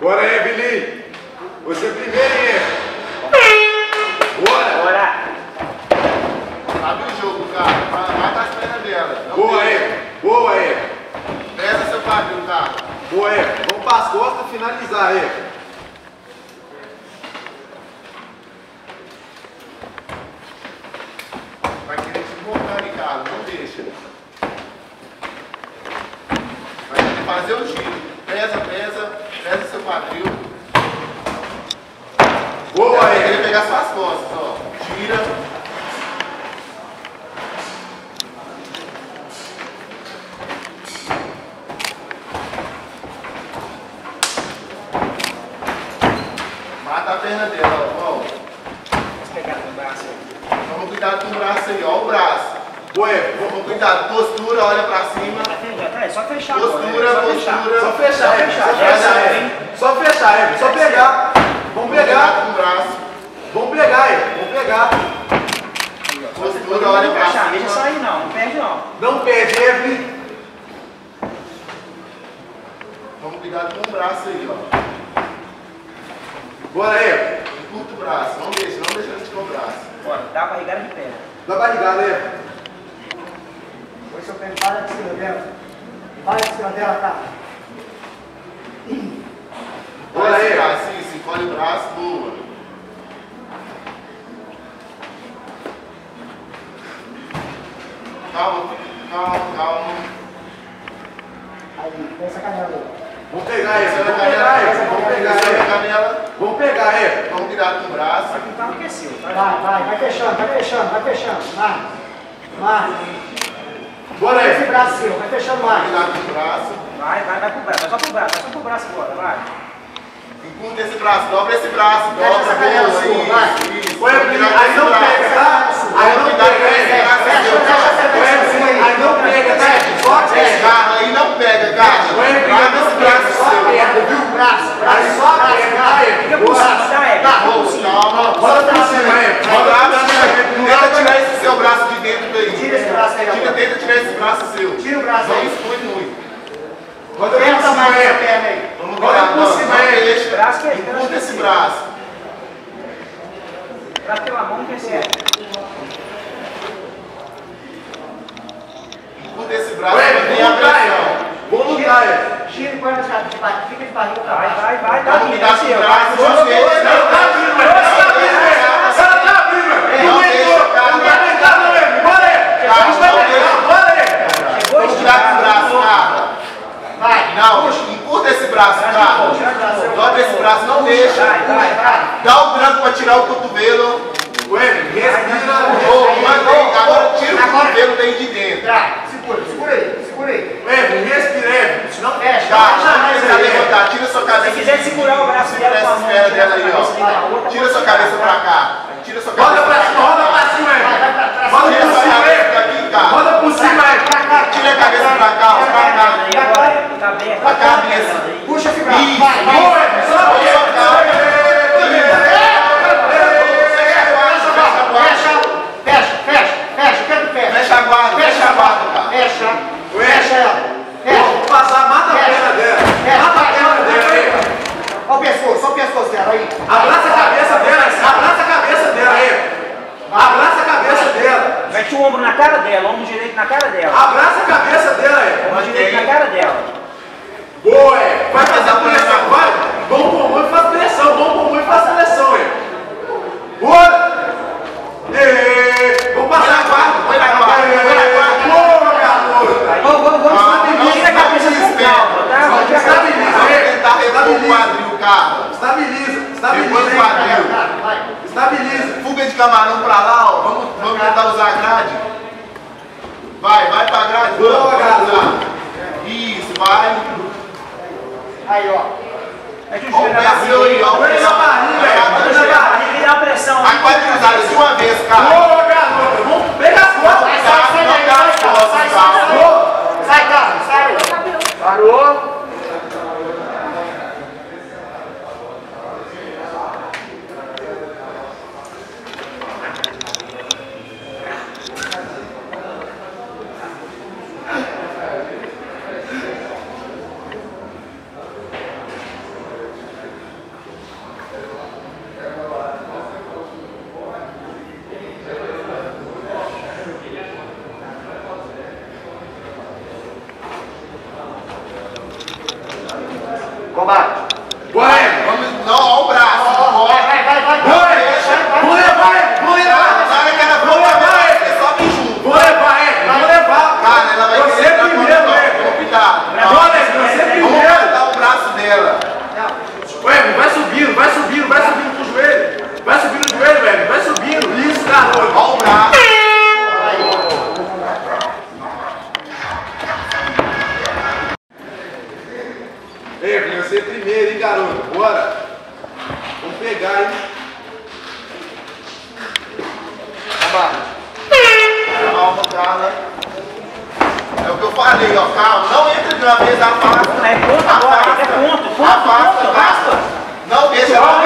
Bora aí, Vili! Você primeiro, hein? Bora! Bora! Abre o jogo, cara. Mata as pernas dela. Boa aí! Boa aí! Pesa seu quadril, cara. Boa aí! Vamos para as costas finalizar aí. Vai querer te voltar, Ricardo. Não deixa. Vai querer fazer o giro. Pesa, pesa. Pesa seu quadril. Boa aí! Ele pegar suas costas, ó. Tira. Mata a perna dela, ó. Vamos pegar no braço aí. Vamos cuidar do braço aí, ó. O braço. Boa aí. Vamos cuidar. Postura, olha pra cima. É só fechar. Postura, só postura. Fechar. Só fechar, só fechar. Só fechar. Só fechar, Evelyn. Só pegar. Vamos pegar. Vamos pegar, Evelyn. Vamos pegar. Postura, olha pra cima. Não deixa sair, não. Não perde, não. Não perde, Evelyn. Vamos cuidar com o braço aí, ó. Bora, Evelyn. Curta o braço. Não deixa de tirar o braço. Bora. Dá a barrigada de perna. Dá a barrigada, Evelyn. Depois seu pé para de cima dela. Para de cima dela, tá? Olha aí, assim, se encolhe o braço, boa. Calma, calma, calma. Aí, essa canela. Vamos pegar essa, vamos pegar essa, vamos pegar essa canela. Vamos pegar essa. Vamos virar com o braço. Aqui tá aquecido. Vai fechando, vai fechando, vai fechando. Marca, marca. Bora aí. Esse braço seu, vai fechando mais. Vai pro braço, vai só pro braço agora, vai. Encurta esse braço, dobra esse braço, dobra essa canela sua, vai. Aí não pega, tá? Aí não pega, aí não pega, tá? Só pega, aí não pega, cara. Guarda esse braço seu, viu? Aí só pega, tá? Fica por cima, tá? Calma, bora pra cima, tenta tirar esse seu braço de dentro daí. Tira esse braço aí, tenta tirar esse braço seu. Tira o braço aí. Expõe muito. Roda por cima aí. Vamos rolar por cima aí. Curta esse braço. Pra ter uma mão que é certo. Curta esse braço. Vamos lutar. Tira e põe nas caras de barriga. Fica de barriga. Vai. Vamos mudar esse braço. Não, encurta esse braço, cara. Dobra esse braço, não deixa. Dá o branco para tirar o cotovelo. Respira. Agora tira o cotovelo daí de dentro. Segura aí. Respira. Não fecha. Tá levantar. Tira sua cabeça. Se quiser segurar o braço dela com a mão. Tira sua cabeça para cá. Tira sua cabeça. Roda pra cima. Roda por cima. Tira a cabeça para cá. Cabeça. Puxa esse braço. Fecha a guarda. Vou passar, mata a perna dela. Olha o pescoço, só o pescoço dela aí. Abraça a cabeça dela, abraça a cabeça dela aí. Abraça a cabeça dela. Mete o ombro na cara dela, ombro direito na cara dela. Abraça a cabeça dela aí. Ombro direito na cara dela. Boa, é. Vai fazer a pressão, vai. Bom pulmão e faz pressão, Boa. Vamos passar a guarda, Boa, garoto. Vamos estabilizar a cabeça com calma, tá? Estabiliza o quadril, cara. Fuga de camarão pra lá, ó. Vamos tentar usar a grade. Vai pra grade. Boa, garoto. Isso, vai. Aí, ó. Olha o Brasil aí, ó. Põe na barriga. Dá pressão. Vai quadrilizar de uma vez, cara. Ô, garoto. Vamos pegar as costas. Sai, cara. Parou. Calma, cara. É o que eu falei, ó. Calma, não entra na mesa, afasta. É ponto, afasta. É ponto, afasta. Não deixa ela.